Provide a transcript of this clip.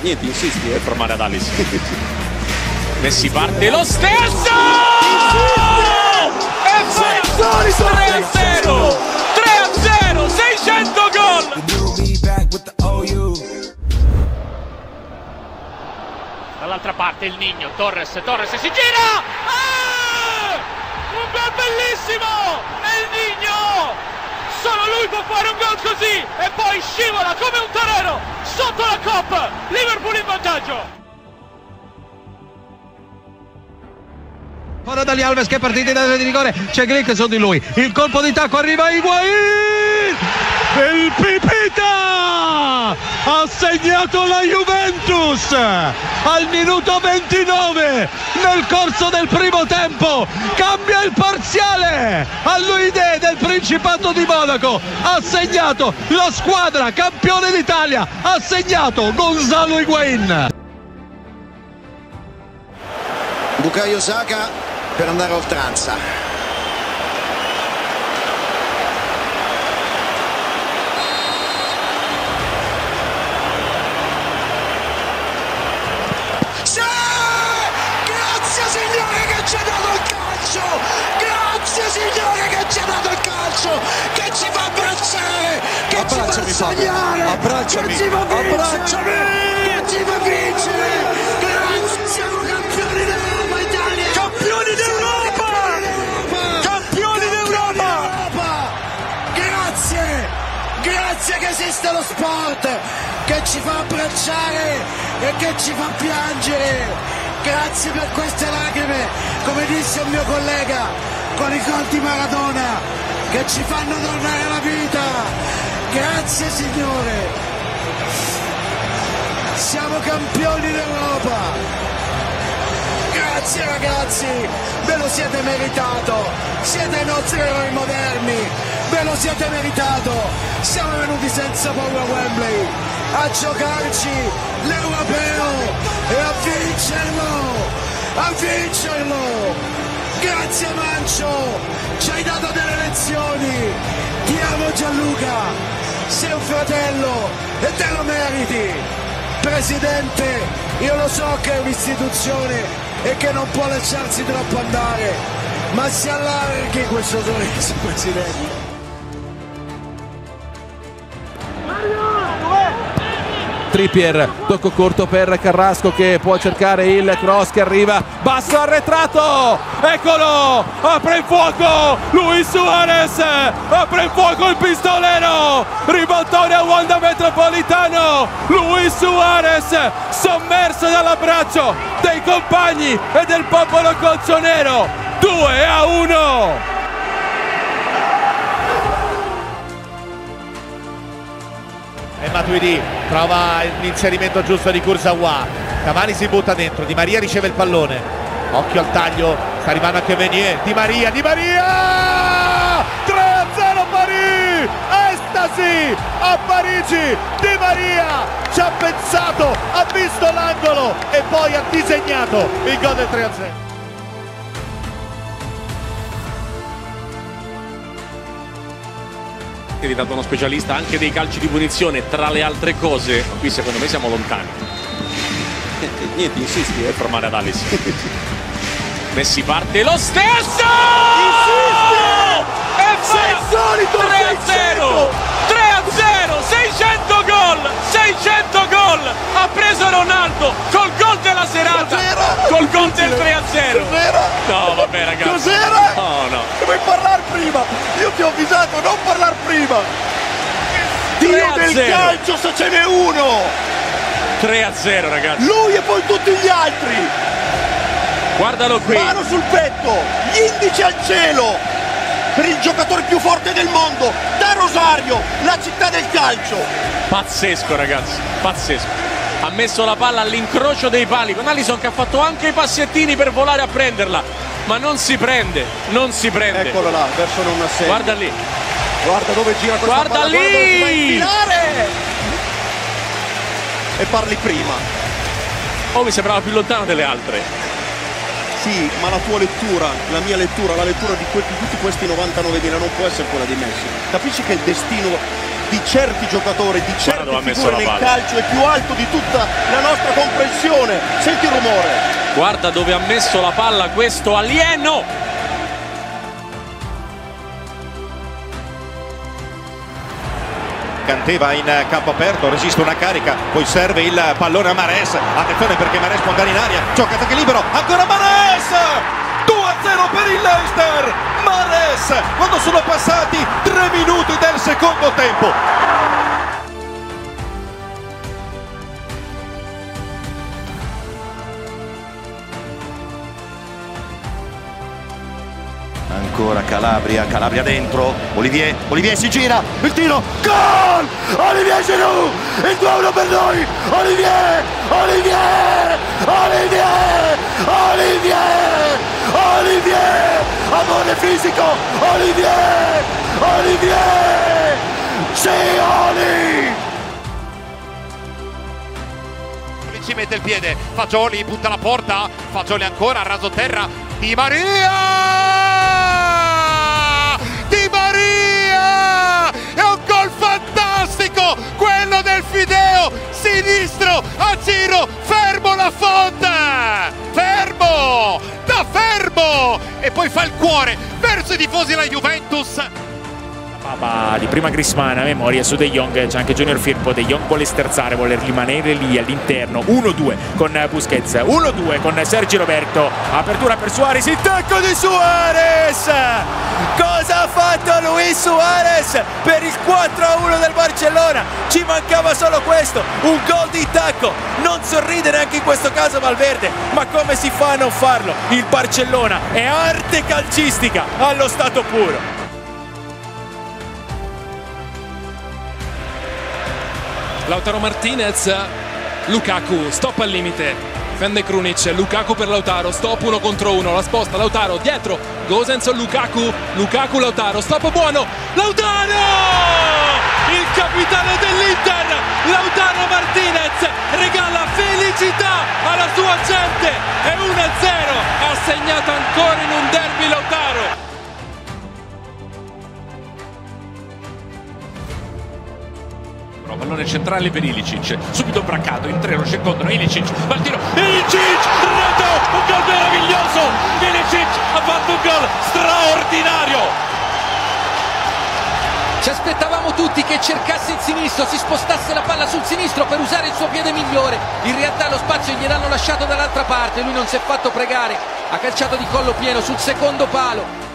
Niente, insisti, per male ad Alice. Messi parte lo stesso! E Fagioli 3-0! 3-0! 600 gol! Dall'altra parte il Niño, Torres si gira! Ah! Un gol bellissimo! È il Niño! Solo lui può fare un gol così e poi scivola come un torero sotto la coppa. Liverpool in vantaggio. Ora Dani Alves che è partito in area di rigore, c'è Glik su di lui, il colpo di tacco, arriva Higuaín, il Pipita ha segnato la Juventus al minuto 29 nel corso del primo tempo, cambia il parziale all'Uide del Principato di Monaco, ha segnato la squadra campione d'Italia, ha segnato Gonzalo Higuaín. Bukayo Saka per andare a oltranza. Sì! Grazie signore che ci ha dato il calcio! Grazie signore che ci ha dato il calcio! Che ci fa abbracciare! Che abbracciami, ci fa sognare! Abbracciami! Che ci fa vincere! Abbracciami! Che ci fa vincere! Grazie! Siamo campioni del campioni d'Europa! Campioni d'Europa! Grazie! Grazie che esiste lo sport che ci fa abbracciare e che ci fa piangere! Grazie per queste lacrime, come disse un mio collega, con i gol di Maradona, che ci fanno tornare alla vita! Grazie signore! Siamo campioni d'Europa! Grazie ragazzi, ve lo siete meritato, siete i nostri eroi moderni, ve lo siete meritato, siamo venuti senza paura a Wembley a giocarci l'Europeo e a vincerlo, Grazie Mancio, ci hai dato delle lezioni, ti amo Gianluca, sei un fratello e te lo meriti. Presidente, io lo so che è un'istituzione e che non può lasciarsi troppo andare, ma si allarghi questo sorriso, presidente. Trippier, tocco corto per Carrasco che può cercare il cross che arriva basso arretrato, eccolo, apre il fuoco Luis Suarez, apre il fuoco il pistolero, ribaltone a Wanda Metropolitano, Luis Suarez sommerso dall'abbraccio dei compagni e del popolo colchonero, 2-1. E Matuidi trova l'inserimento giusto di Kurzawa, Cavani si butta dentro, Di Maria riceve il pallone, occhio al taglio, sta arrivando anche Venier, Di Maria! 3-0 Parigi, estasi a Parigi, Di Maria ci ha pensato, ha visto l'angolo e poi ha disegnato il gol del 3-0. È diventato uno specialista anche dei calci di punizione, tra le altre cose. Ma qui secondo me siamo lontani. Niente, insisti, per male ad Alice. Messi parte lo stesso! Insiste! E fa 3-0! 3-0! 600 gol! 600 gol! Ha preso Ronaldo col gol della serata! Col gol del 3-0! No, vabbè ragazzi! Cos'era? No, no! Vuoi parlare prima? Io ti ho avvisato, non parlare prima! Dio del calcio se ce n'è uno! 3-0 ragazzi! Lui e poi tutti gli altri! Guardalo qui! Mano sul petto! Gli indici al cielo! Per il giocatore più forte del mondo, da Rosario, la città del calcio. Pazzesco ragazzi, pazzesco. Ha messo la palla all'incrocio dei pali con Alisson che ha fatto anche i passettini per volare a prenderla, ma non si prende. Eccolo là, verso non assegno. Guarda lì. Guarda dove gira questa palla. Guarda lì! E parli prima. Oh, mi sembrava più lontana delle altre. Sì, ma la tua lettura, la mia lettura, la lettura di tutti questi 99.000 non può essere quella di Messi. Capisci che il destino di certi giocatori, di certe figure nel calcio è più alto di tutta la nostra comprensione. Senti il rumore, guarda dove ha messo la palla questo alieno. Kanté va in campo aperto, resiste una carica, poi serve il pallone a Mahrez, attenzione perché Mahrez può andare in aria, gioca anche libero, ancora Mahrez, 2-0 per il Leicester. Mahrez, quando sono passati 3 minuti del secondo tempo. Ancora Calabria, Calabria dentro, Olivier, Olivier si gira, il tiro, gol! Olivier Giroud, il 2-1 per noi, Olivier, Olivier, Olivier, Olivier, Olivier, amore fisico, Olivier, Olivier, sì, Oli! Ci mette il piede, Fagioli butta la porta, Fagioli ancora, raso terra, Di Maria! Quello del Fideo, sinistro a giro, fermo la Fonta, fermo, da fermo, e poi fa il cuore verso i tifosi della Juventus. La papà di prima Griezmann a memoria su De Jong, c'è anche Junior Firpo. De Jong vuole sterzare, vuole rimanere lì all'interno. 1-2 con Busquets, 1-2 con Sergi Roberto, apertura per Suarez, il tacco di Suarez! Cosa ha fatto Luis Suarez per il 4-1 del Barcellona? Ci mancava solo questo, un gol di tacco, non sorride neanche in questo caso Valverde, ma come si fa a non farlo? Il Barcellona è arte calcistica allo stato puro. Lautaro Martinez, Lukaku, stop al limite. Fende Krunic, Lukaku per Lautaro, stop 1 contro 1, la sposta Lautaro dietro, Gosens, Lukaku, Lukaku, Lautaro, stop buono, Lautaro! Il capitano dell'Inter, Lautaro Martinez, regala felicità alla sua gente, è 1-0, ha segnato ancora in un derby Lautaro. Pallone centrale per Ilicic, subito braccato, in 3 lo scendono Ilicic, va il tiro, Ilicic, rete, un gol meraviglioso, Ilicic ha fatto un gol straordinario. Ci aspettavamo tutti che cercasse il sinistro, si spostasse la palla sul sinistro per usare il suo piede migliore, in realtà lo spazio gliel'hanno lasciato dall'altra parte, lui non si è fatto pregare, ha calciato di collo pieno sul secondo palo.